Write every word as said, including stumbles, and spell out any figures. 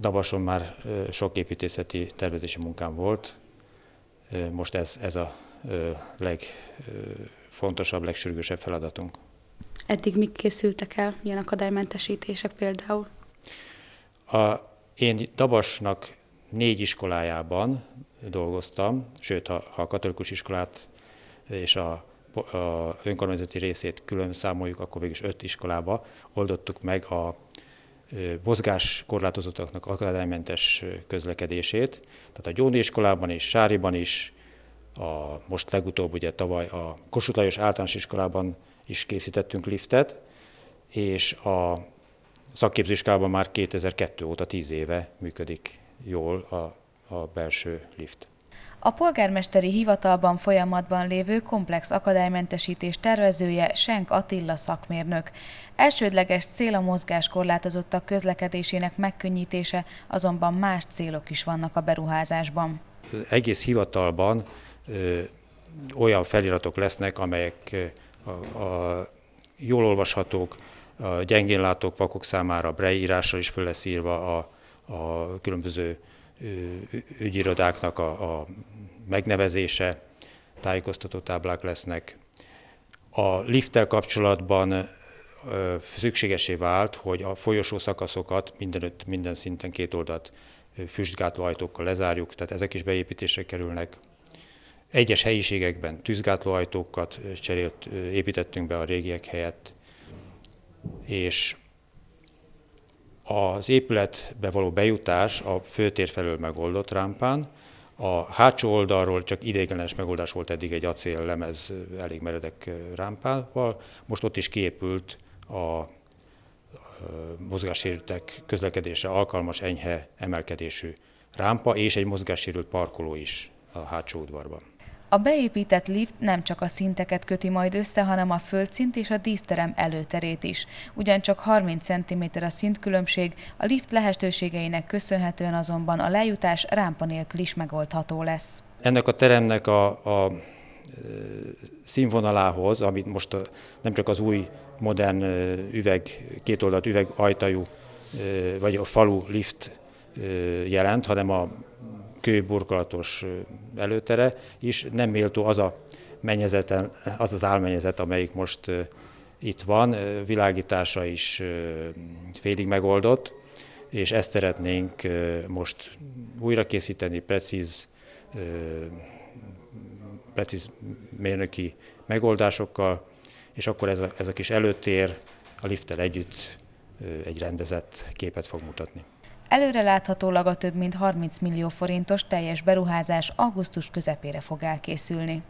Dabason már sok építészeti tervezési munkám volt, most ez, ez a legfontosabb, legsürgősebb feladatunk. Eddig mik készültek el, milyen akadálymentesítések például? A, én Dabasnak négy iskolájában dolgoztam, sőt, ha, ha a katolikus iskolát és a, a önkormányzati részét külön számoljuk, akkor végül is öt iskolába oldottuk meg a mozgáskorlátozottaknak akadálymentes közlekedését. Tehát a Gyóni iskolában és Sáriban is, a, most legutóbb ugye tavaly a Kossuth Lajos Általános Iskolában is készítettünk liftet, és a szakképzőiskolában már kétezer-kettő óta, tíz éve működik jól a, a belső lift. A polgármesteri hivatalban folyamatban lévő komplex akadálymentesítés tervezője Senk Attila szakmérnök. Elsődleges cél a mozgáskorlátozottak közlekedésének megkönnyítése, azonban más célok is vannak a beruházásban. Az egész hivatalban ö, olyan feliratok lesznek, amelyek a, a, jól olvashatók, a gyengén látók, vakok számára braille írással is föl lesz írva a, a különböző ügyirodáknak a, a megnevezése, tájékoztató táblák lesznek. A lifttel kapcsolatban ö, szükségesé vált, hogy a folyosó szakaszokat mindenütt, minden szinten két oldalt füstgátló ajtókkal lezárjuk, tehát ezek is beépítésre kerülnek. Egyes helyiségekben tűzgátló ajtókat cserélt, építettünk be a régiek helyett, és az épületbe való bejutás a főtér felől megoldott rámpán, a hátsó oldalról csak ideiglenes megoldás volt eddig egy acéllemez elég meredek rámpával, most ott is kiépült a mozgássérültek közlekedésre alkalmas enyhe emelkedésű rámpa és egy mozgássérült parkoló is a hátsó udvarban. A beépített lift nem csak a szinteket köti majd össze, hanem a földszint és a díszterem előterét is. Ugyancsak harminc centiméter a szintkülönbség, a lift lehetőségeinek köszönhetően azonban a lejutás rámpa nélkül is megoldható lesz. Ennek a teremnek a, a színvonalához, amit most nem csak az új, modern üveg, kétoldalt üveg ajtajú, vagy a falu lift jelent, hanem a kőburkolatos előtere is nem méltó az a mennyezeten, az, az álmennyezet, amelyik most itt van, világítása is félig megoldott, és ezt szeretnénk most újra készíteni, precíz, precíz mérnöki megoldásokkal, és akkor ez a, ez a kis előtér a lifttel együtt egy rendezett képet fog mutatni. Előreláthatólag a több mint harminc millió forintos teljes beruházás augusztus közepére fog elkészülni.